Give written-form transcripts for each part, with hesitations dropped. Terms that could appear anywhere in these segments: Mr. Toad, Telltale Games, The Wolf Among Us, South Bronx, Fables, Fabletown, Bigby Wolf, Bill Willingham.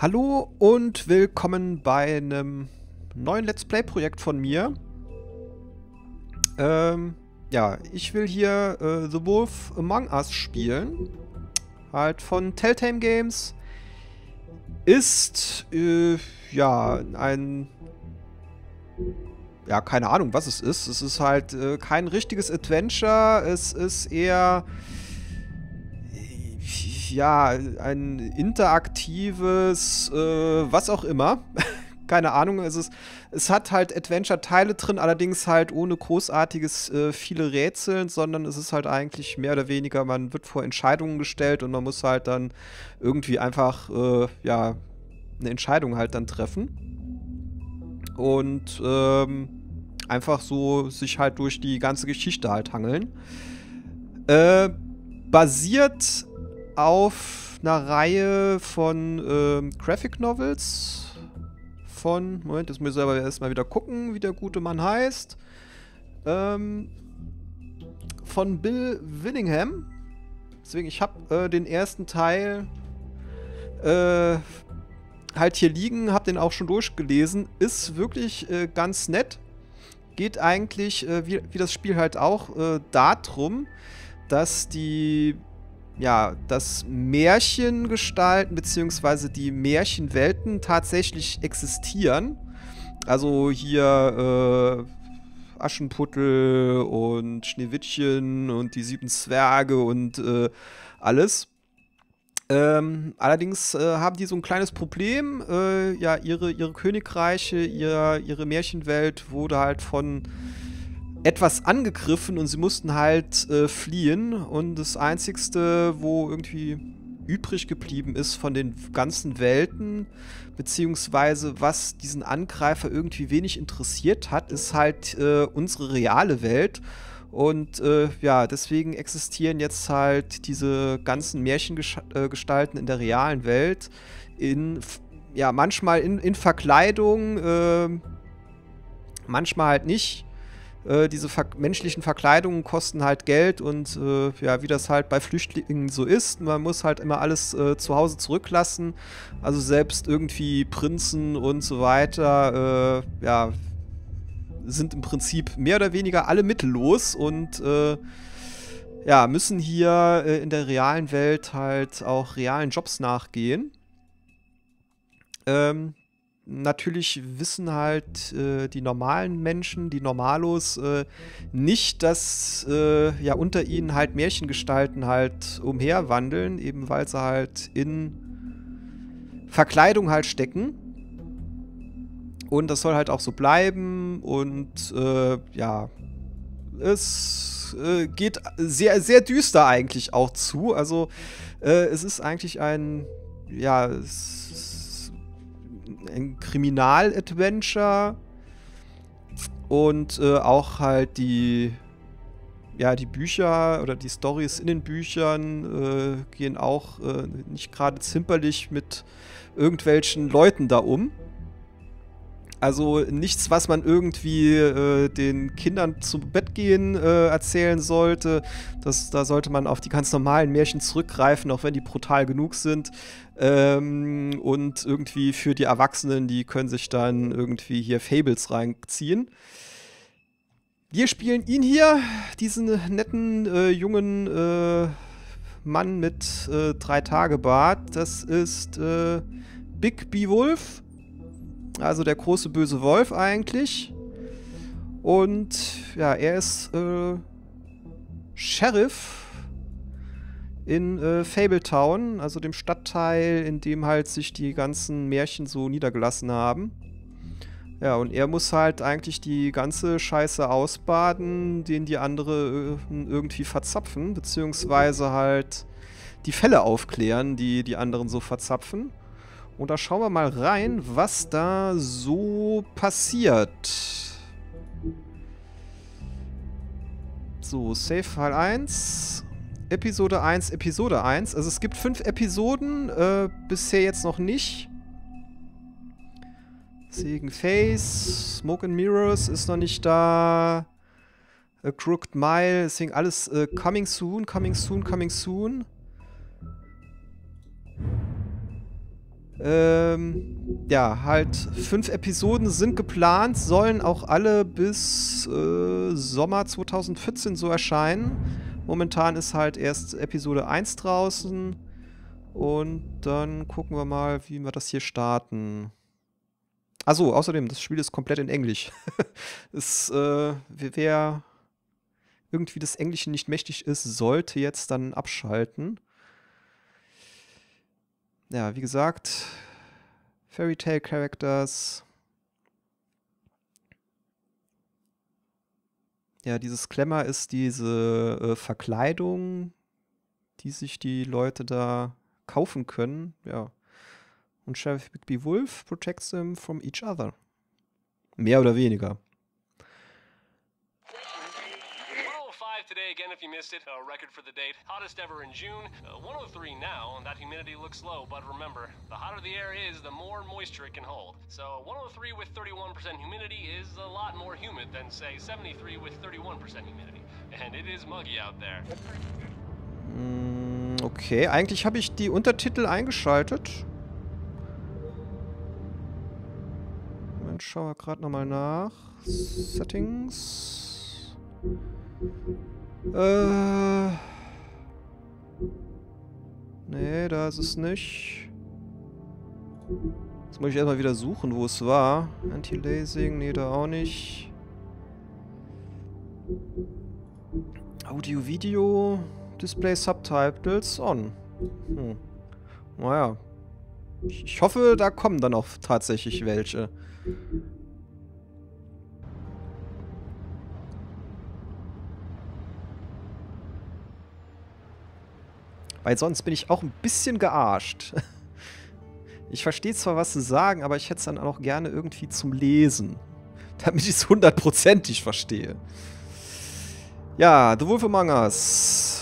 Hallo und willkommen bei einem neuen Let's Play-Projekt von mir. Ja, ich will hier The Wolf Among Us spielen. Halt von Telltale Games. Ist, ja, ein... Ja, keine Ahnung, was es ist. Es ist halt kein richtiges Adventure. Es ist eher... Ja, ein interaktives, was auch immer. Keine Ahnung, es hat halt Adventure-Teile drin, allerdings halt ohne großartiges viele Rätseln, sondern es ist halt eigentlich mehr oder weniger, man wird vor Entscheidungen gestellt und man muss halt dann irgendwie einfach, ja, eine Entscheidung halt dann treffen. Und einfach so sich halt durch die ganze Geschichte halt hangeln. Basiert auf einer Reihe von Graphic Novels von, Moment, jetzt muss ich aber erstmal wieder gucken, wie der gute Mann heißt, von Bill Willingham. Deswegen, ich habe den ersten Teil halt hier liegen, habe den auch schon durchgelesen, ist wirklich ganz nett, geht eigentlich, wie das Spiel halt auch, darum, dass die ja, dass Märchengestalten bzw. die Märchenwelten tatsächlich existieren. Also hier Aschenputtel und Schneewittchen und die 7 Zwerge und alles. Allerdings haben die so ein kleines Problem. Ja, ihre Königreiche, ihre Märchenwelt wurde halt von etwas angegriffen und sie mussten halt fliehen, und das einzigste, wo irgendwie übrig geblieben ist von den ganzen Welten, beziehungsweise was diesen Angreifer irgendwie wenig interessiert hat, ist halt unsere reale Welt, und ja, deswegen existieren jetzt halt diese ganzen Märchengestalten in der realen Welt, in, ja, manchmal in Verkleidung, manchmal halt nicht. Diese menschlichen Verkleidungen kosten halt Geld, und ja, wie das halt bei Flüchtlingen so ist, man muss halt immer alles zu Hause zurücklassen, also selbst irgendwie Prinzen und so weiter, ja, sind im Prinzip mehr oder weniger alle mittellos und ja, müssen hier in der realen Welt halt auch realen Jobs nachgehen. Natürlich wissen halt die normalen Menschen, die Normalos, nicht, dass ja unter ihnen halt Märchengestalten halt umherwandeln, eben weil sie halt in Verkleidung halt stecken. Und das soll halt auch so bleiben, und ja, es geht sehr, sehr düster eigentlich auch zu. Also es ist eigentlich ein, ja, ein Kriminaladventure, und auch halt die, ja, die Bücher oder die Storys in den Büchern gehen auch nicht gerade zimperlich mit irgendwelchen Leuten da um. Also nichts, was man irgendwie den Kindern zum Bett gehen erzählen sollte. Da sollte man auf die ganz normalen Märchen zurückgreifen, auch wenn die brutal genug sind. Und irgendwie für die Erwachsenen, die können sich dann irgendwie hier Fables reinziehen. Wir spielen ihn hier, diesen netten, jungen Mann mit 3-Tage-Bart. Das ist Bigby Wolf. Also der große böse Wolf eigentlich. Und ja, er ist Sheriff in Fabletown, also dem Stadtteil, in dem halt sich die ganzen Märchen so niedergelassen haben. Ja, und er muss halt eigentlich die ganze Scheiße ausbaden, den die anderen irgendwie verzapfen, beziehungsweise halt die Fälle aufklären, die die anderen so verzapfen. Und da schauen wir mal rein, was da so passiert. So, Save-File 1. Episode 1, Episode 1. Also es gibt 5 Episoden, bisher jetzt noch nicht. Seeing Face, Smoke and Mirrors ist noch nicht da. A Crooked Mile, deswegen alles coming soon, coming soon, coming soon. Ja, halt 5 Episoden sind geplant, sollen auch alle bis Sommer 2014 so erscheinen. Momentan ist halt erst Episode 1 draußen. Und dann gucken wir mal, wie wir das hier starten. Achso, außerdem, das Spiel ist komplett in Englisch. Wer irgendwie das Englische nicht mächtig ist, sollte jetzt dann abschalten. Ja, wie gesagt, Fairy Tale Characters. Ja, dieses Klemmer ist diese Verkleidung, die sich die Leute da kaufen können. Ja. Und Sheriff Bigby Wolf protects them from each other. Mehr oder weniger. Today again, if you missed it, a record for the date. Hottest ever in June, 103 now, and that humidity looks low, but remember, the hotter the air is, the more moisture it can hold. So 103 with 31% humidity is a lot more humid than, say, 73 with 31% humidity. And it is muggy out there. Okay, eigentlich habe ich die Untertitel eingeschaltet. Moment, schauen wir gerade nochmal nach. Settings. Nee, da ist es nicht. Jetzt muss ich erstmal wieder suchen, wo es war. Anti-Lasing, nee, da auch nicht. Audio, Video, Display, Subtitles, on. Naja. Ich hoffe, da kommen dann auch tatsächlich welche. Weil sonst bin ich auch ein bisschen gearscht. Ich verstehe zwar, was sie sagen, aber ich hätte es dann auch gerne irgendwie zum Lesen. Damit ich es hundertprozentig verstehe. Ja, The Wolf Among Us.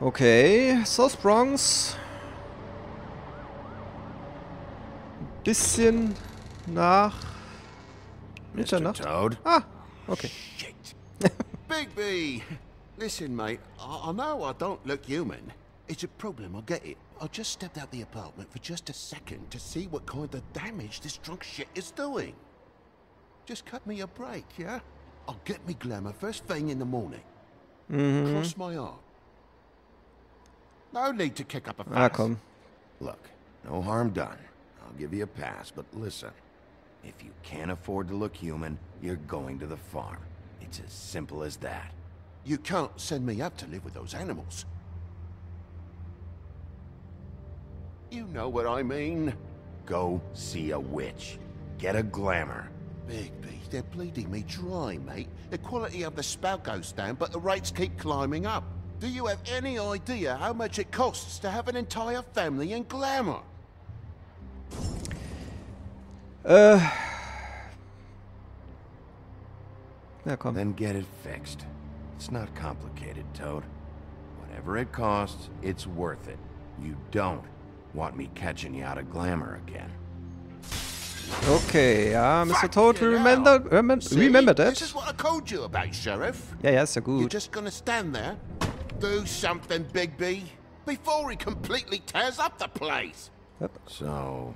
Okay, South Bronx. Ein bisschen nach Mitternacht. Mr. Toad. Ah, okay. Shit. Bigby! Listen, mate, I know I don't look human. It's a problem, I get it. I just stepped out the apartment for just a second to see what kind of damage this drunk shit is doing. Just cut me a break, yeah? I'll get me glamour first thing in the morning. Cross my arm. No need to kick up a fuss. Look, no harm done. I'll give you a pass, but listen. If you can't afford to look human, you're going to the farm. It's as simple as that. You can't send me up to live with those animals. You know what I mean. Go see a witch. Get a glamour. Bigby, they're bleeding me dry, mate. The quality of the spout goes down, but the rates keep climbing up. Do you have any idea how much it costs to have an entire family in glamour? Yeah, come. Then get it fixed. It's not complicated, Toad. Whatever it costs, it's worth it. You don't want me catching you out of glamour again. Okay, ja, Mr. Toad, remember that. This is what I told you about, Sheriff. Ja, ja, ist ja gut. You're just gonna stand there. Do something, Bigby, before he completely tears up the place. So,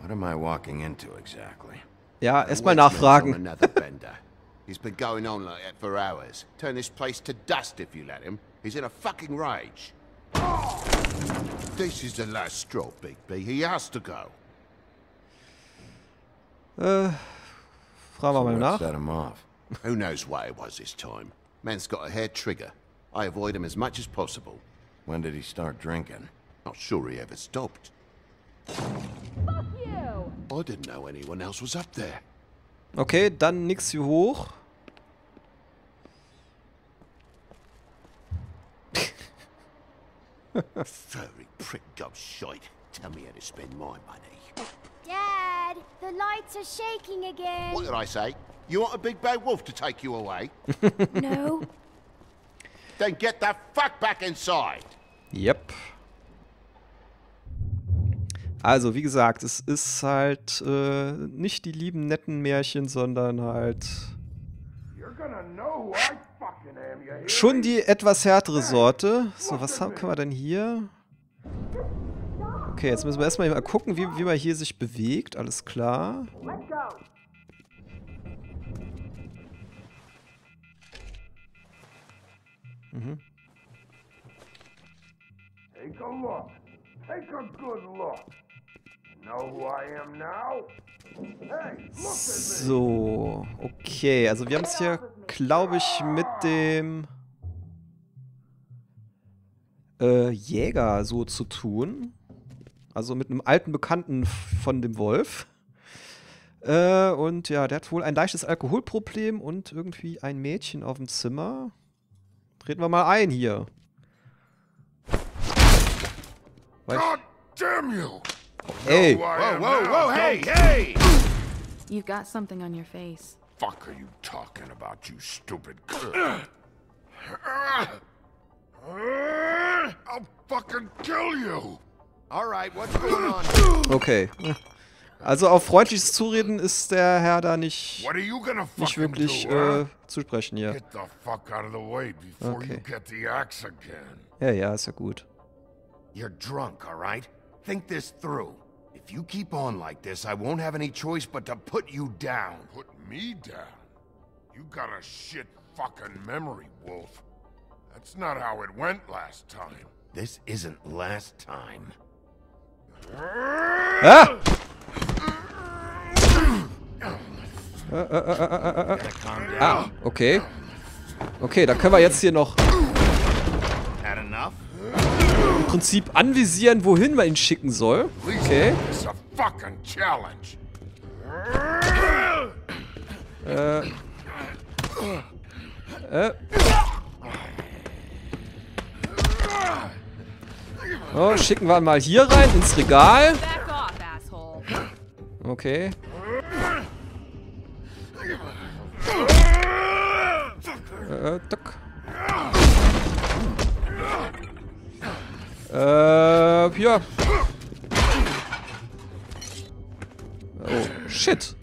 what am I walking into exactly? Ja, erstmal nachfragen. Another bender. He's been going on like that for hours. Turn this place to dust if you let him. He's in a fucking rage. This is the last straw, Bigby. He has to go. Fragen wir mal nach. Who knows what it was this time? Man's got a hair trigger. I avoid him as much as possible. When did he start drinking? Not sure he ever stopped. Fuck you! I didn't know anyone else was up there. Okay, dann nix hier hoch. Furry prick dog shite. Tell me how to spend my money. Dad, the lights are shaking again. What did I say? You want a big bad wolf to take you away? No. Then get the fuck back inside. Yep. Also, wie gesagt, es ist halt nicht die lieben, netten Märchen, sondern halt schon die etwas härtere Sorte. So, was haben können wir denn hier? Okay, jetzt müssen wir erstmal gucken, wie man hier sich bewegt. Alles klar. Mhm. Take a look. Take a good look. Know who I am now? Hey, look at me. So, okay, also wir haben es hier, glaube ich, mit dem Jäger so zu tun. Also mit einem alten Bekannten von dem Wolf. Und ja, der hat wohl ein leichtes Alkoholproblem und irgendwie ein Mädchen auf dem Zimmer. Treten wir mal ein hier. God damn you! Hey! Whoa, whoa, whoa! Hey, hey! You've got something on your face. Fuck are you talking about, you stupid girl? I'll fucking kill you! All right, what's going on? Okay. Also auf freundliches Zureden ist der Herr da nicht wirklich zu sprechen hier. Okay. Ja, ist ja gut. You're drunk, all right? Think this through. If you keep on like this, I won't have any choice but to put you down. Put me down? You got a shit fucking memory, Wolf. That's not how it went last time. This isn't last time. Ah! Ah, okay. Okay, da können wir jetzt hier noch im Prinzip anvisieren, wohin man ihn schicken soll. Okay. So, schicken wir mal hier rein, ins Regal. Okay. Ja. Oh, shit.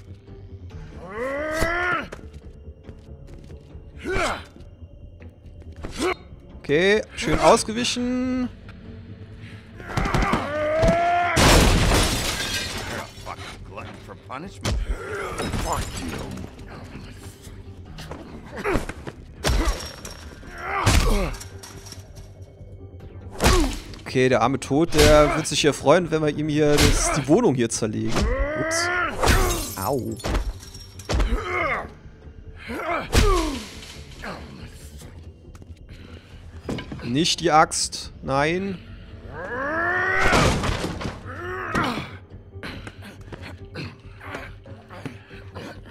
Okay, schön ausgewichen. Okay, der arme Tod, der wird sich hier freuen, wenn wir ihm hier die Wohnung hier zerlegen. Ups. Au. Nicht die Axt, nein.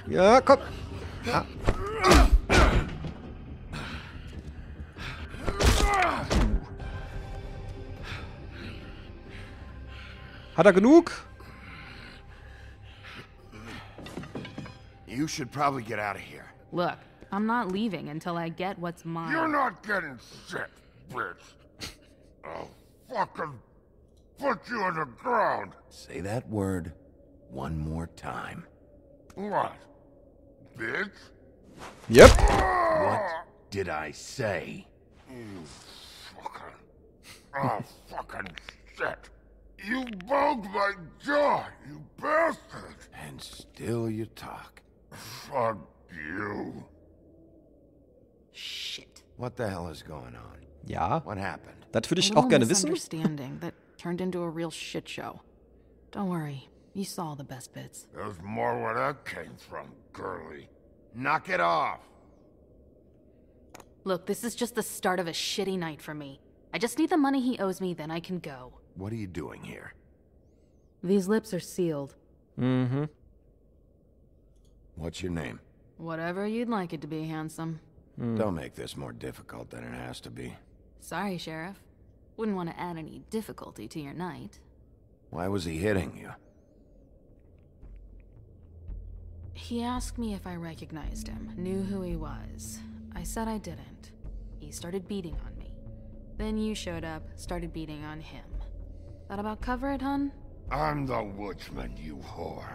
Ja, komm. Ah. Hat er genug? You should probably get out of here. Look, I'm not leaving until I get what's mine. You're not getting shit, bitch. I'll fucking put you on the ground. Say that word one more time. What? Bitch? Yep. What did I say? You fucking... Oh, fucking shit. You broke my jaw, you bastard! And still you talk. Fuck you. Shit. What the hell is going on? Ja. What happened? Das würde ich auch gerne wissen. Misunderstanding that turned into a real shit show. Don't worry, you saw the best bits. There's more where that came from, girlie. Knock it off. Look, this is just the start of a shitty night for me. I just need the money he owes me, then I can go. What are you doing here? These lips are sealed. Mm-hmm. What's your name? Whatever you'd like it to be, handsome. Don't make this more difficult than it has to be. Sorry, Sheriff. Wouldn't want to add any difficulty to your night. Why was he hitting you? He asked me if I recognized him, knew who he was. I said I didn't. He started beating on me. Then you showed up, started beating on him. Thought about cover it, hun? I'm the woodsman, you whore.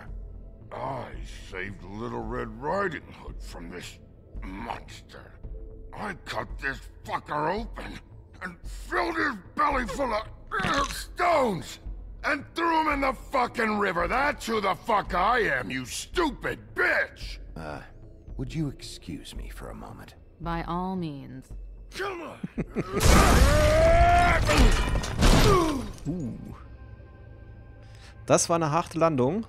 I saved Little Red Riding Hood from this monster. I cut this fucker open and filled his belly full of stones and threw him in the fucking river. That's who the fuck I am, you stupid bitch! Would you excuse me for a moment? By all means. Come on! Das war eine harte Landung.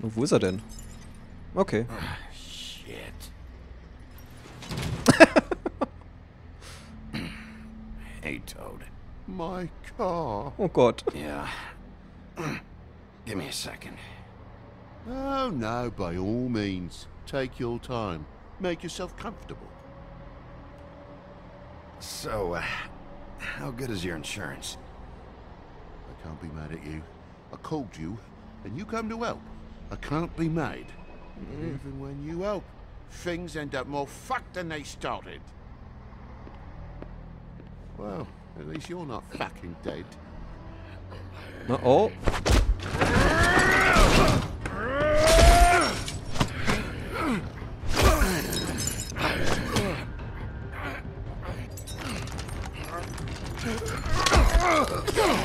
Und wo ist er denn? Okay. Oh, shit. Hey, Toad. My car. Oh Gott. Yeah. Give me a second. Oh no, by all means. Take your time. Make yourself comfortable. So, how good is your insurance? I can't be mad at you. I called you, and you come to help. I can't be made. Even when you help, things end up more fucked than they started. Well, at least you're not fucking dead. Uh-oh.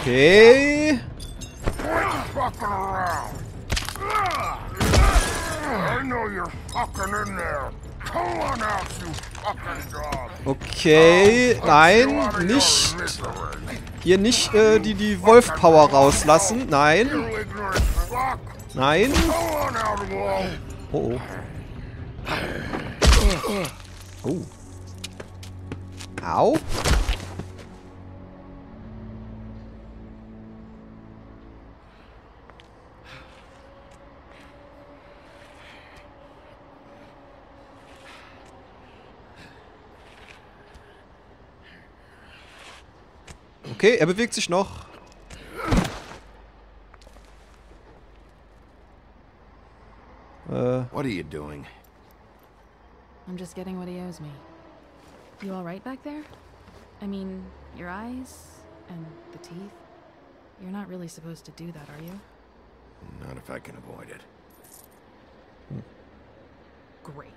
Okay. Okay, nein, nicht. Hier nicht die Wolf-Power rauslassen. Nein. Nein. Oh. Oh. Au. Okay, er bewegt sich noch. What are you doing? I'm just getting what he owes me. You all right back there? I mean, your eyes and the teeth. You're not really supposed to do that, are you? Not if I can avoid it. Great.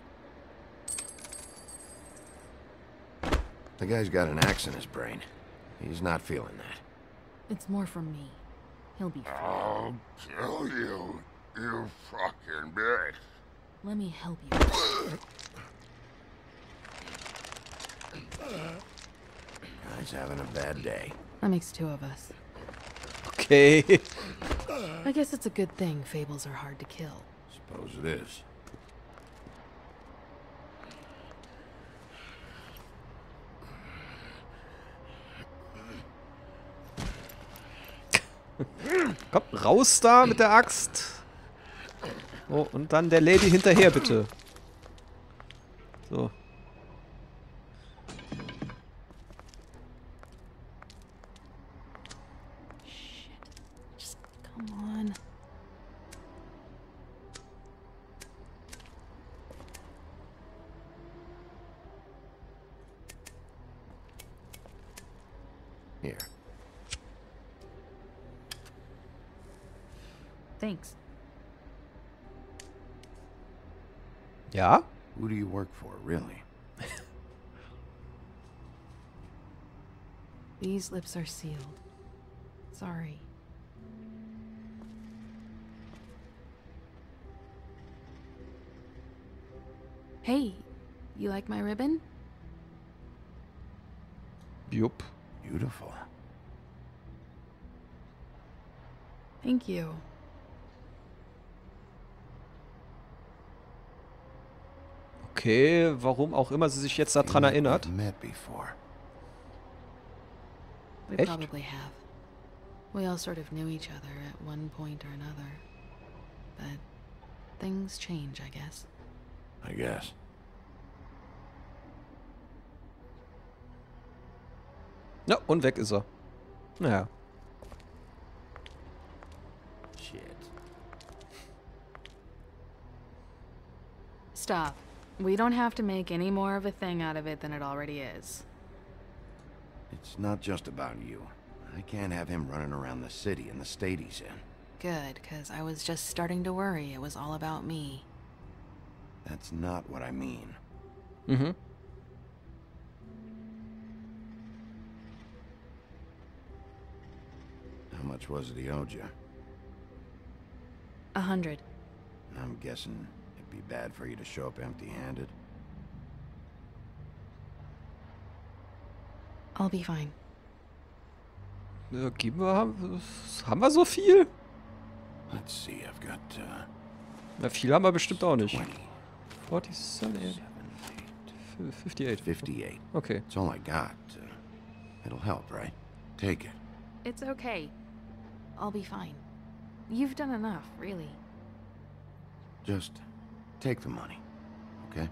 The guy's got an axe in his brain. He's not feeling that. It's more from me. He'll be fine. I'll kill you, you fucking bitch. Let me help you. Guy's having a bad day. That makes two of us. Okay. I guess it's a good thing fables are hard to kill. Suppose it is. Komm, raus da mit der Axt. Oh, und dann der Lady hinterher, bitte. So. Shit. Just come on. Here. Thanks. Yeah? Who do you work for, really? These lips are sealed. Sorry. Hey, you like my ribbon? Yup. Beautiful. Thank you. Okay, warum auch immer sie sich jetzt daran erinnert. Echt? We all sort of knew each other at one point or another. But things change, I guess. I guess. Ja, und weg ist er. Naja. Shit. Stop. We don't have to make any more of a thing out of it than it already is. It's not just about you. I can't have him running around the city in the state he's in. Good, because I was just starting to worry it was all about me. That's not what I mean. Mm-hmm. How much was it he owed you? 100. I'm guessing it'd be bad for you to show up empty-handed. I'll be fine. Ja, geben wir, haben wir so viel? Let's see, I've got, na, viel haben wir bestimmt auch nicht. 47, 58. 58. Okay. It's all I got. It'll help, right? Take it. It's okay. I'll be fine. You've done enough, really. Just take the money, okay?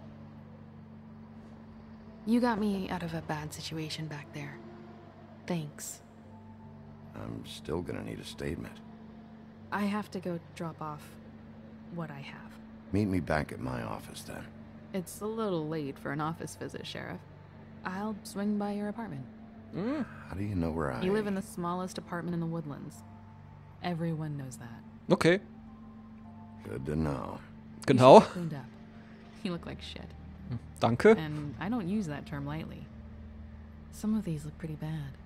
You got me out of a bad situation back there. Thanks. I'm still gonna need a statement. I have to go drop off what I have. Meet me back at my office then. It's a little late for an office visit, Sheriff. I'll swing by your apartment. Mm. How do you know where I am? You live in the smallest apartment in the Woodlands. Everyone knows that. Okay. Good to know. Genau. Cleaned up. You look like shit. Danke. And I don't use that term lightly. Some of these look pretty bad.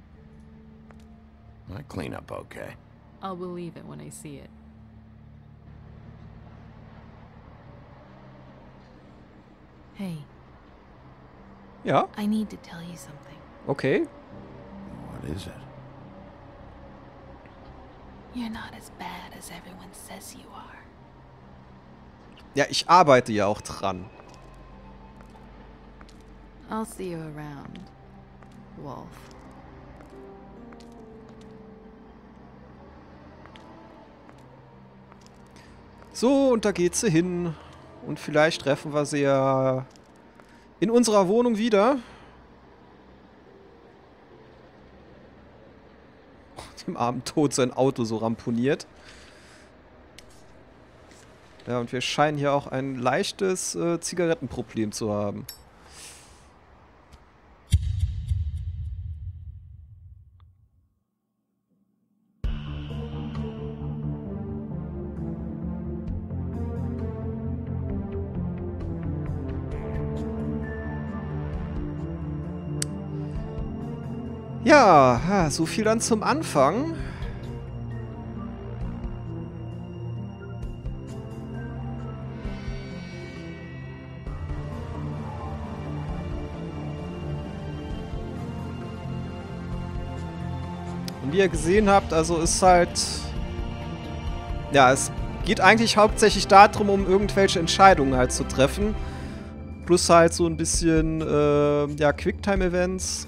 I clean up okay. I'll believe it when I see it. Hey. Yeah? I need to tell you something. Okay. What is it? You're not as bad as everyone says you are. Ja, ich arbeite ja auch dran. I'll see you around, Wolf. So, und da geht sie hin. Und vielleicht treffen wir sie ja in unserer Wohnung wieder. Dem armen Tod sein Auto so ramponiert. Ja, und wir scheinen hier auch ein leichtes Zigarettenproblem zu haben. Ja, so viel dann zum Anfang. Und wie ihr gesehen habt, also ist halt... Ja, es geht eigentlich hauptsächlich darum, um irgendwelche Entscheidungen halt zu treffen. Plus halt so ein bisschen, ja, Quicktime-Events.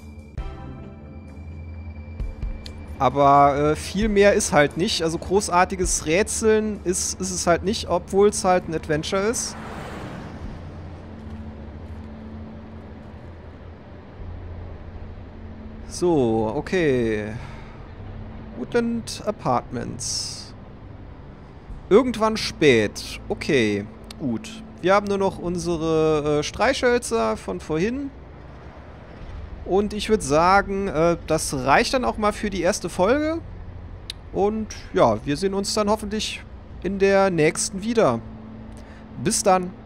Aber viel mehr ist halt nicht. Also großartiges Rätseln ist es halt nicht, obwohl es halt ein Adventure ist. So, okay. Woodland Apartments. Irgendwann spät. Okay, gut. Wir haben nur noch unsere Streichhölzer von vorhin. Und ich würde sagen, das reicht dann auch mal für die erste Folge. Und ja, wir sehen uns dann hoffentlich in der nächsten wieder. Bis dann.